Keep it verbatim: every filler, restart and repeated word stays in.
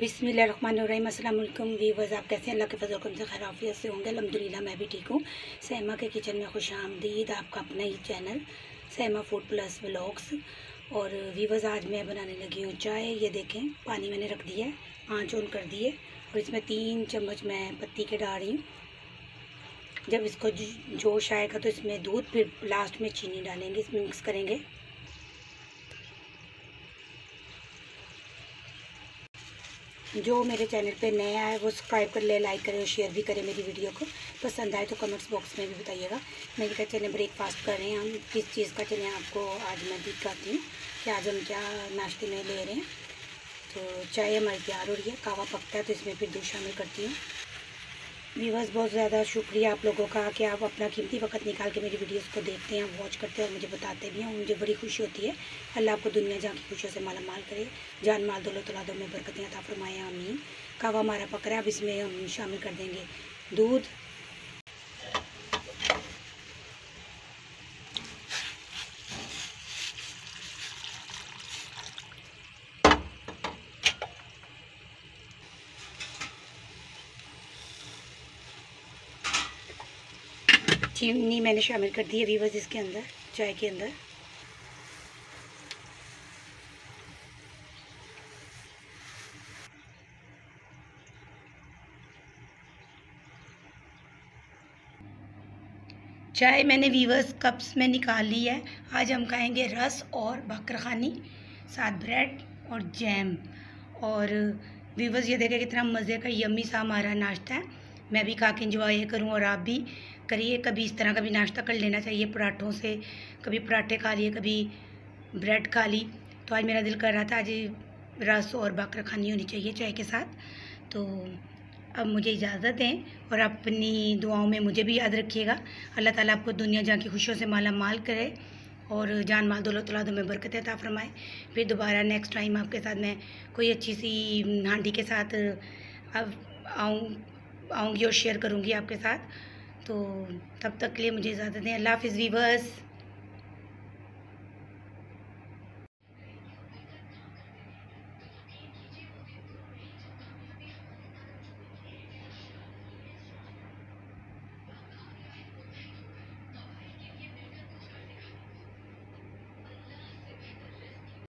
बिस्मिल्लाहिर्रहमानिर्रहीम अस्सलाम वालेकुम व्यूअर्स, आप कैसे हैं? अल्लाह के फजल करम से खैर आफियत से होंगे। अल्हम्दुलिल्लाह मैं भी ठीक हूँ। सैमा के किचन में खुश आमदीद। आपका अपना ही channel Saima food plus vlogs. और व्यूअर्स, आज मैं बनाने लगी हूँ चाय। ये देखें, पानी मैंने रख दिया है, आँच ऑन कर दी है और इसमें तीन चम्मच मैं पत्ती के डाल रही हूँ। जब इसको जोश आएगा तो इसमें दूध, फिर लास्ट में चीनी डालेंगे, इसमें मिक्स करेंगे। जो मेरे चैनल पे नया है वो सब्सक्राइब कर ले, लाइक करें और शेयर भी करें। मेरी वीडियो को पसंद आए तो कमेंट्स बॉक्स में भी बताइएगा। मेरे क्या चलें ब्रेकफास्ट कर रहे हैं हम, किस चीज़ का चलें आपको आज मैं दिखाती हूँ कि आज हम क्या नाश्ते में ले रहे हैं। तो चाय हमारी तैयार हो रही है, कावा पकता है तो इसमें फिर दूध शामिल करती हूँ। व्यूअर्स, बहुत ज़्यादा शुक्रिया आप लोगों का कि आप अपना कीमती वक्त निकाल के मेरी वीडियोस को देखते हैं, वॉच करते हैं और मुझे बताते भी हैं। मुझे बड़ी खुशी होती है। अल्लाह आपको दुनिया जहाँ की खुशियों से माला माल करे, जान माल दौलत औलादों में बरकतें अता फरमाए, आमीन। कावा हमारा पक रहा है, अब इसमें हम शामिल कर देंगे दूध। चीनी मैंने शामिल कर दी है व्यूअर्स इसके अंदर, चाय के अंदर। चाय मैंने व्यूअर्स कप्स में निकाल ली है। आज हम खाएंगे रस और बकरखानी, साथ ब्रेड और जैम। और व्यूअर्स, ये देखें कितना मज़े का यम्मी सा हमारा नाश्ता है। मैं भी खा के इंजॉय करूँ और आप भी करिए। कभी इस तरह का भी नाश्ता कर लेना चाहिए पराठों से। कभी पराठे खा लिए, कभी ब्रेड खा ली। तो आज मेरा दिल कर रहा था आज रस और बकरखानी होनी चाहिए चाय के साथ। तो अब मुझे इजाज़त दें और अपनी दुआओं में मुझे भी याद रखिएगा। अल्लाह ताला आपको दुनिया जहाँ की खुशियों से माला माल करे और जान माल दौलत औलादों में बरकतें अता फरमाए। फिर दोबारा नेक्स्ट टाइम आपके साथ मैं कोई अच्छी सी हांडी के साथ अब आऊँ आऊँगी और शेयर करूँगी आपके साथ। तो तब तक के लिए मुझे इजाज़त दें। अल्लाह हाफ़िज़ व्यूअर्स।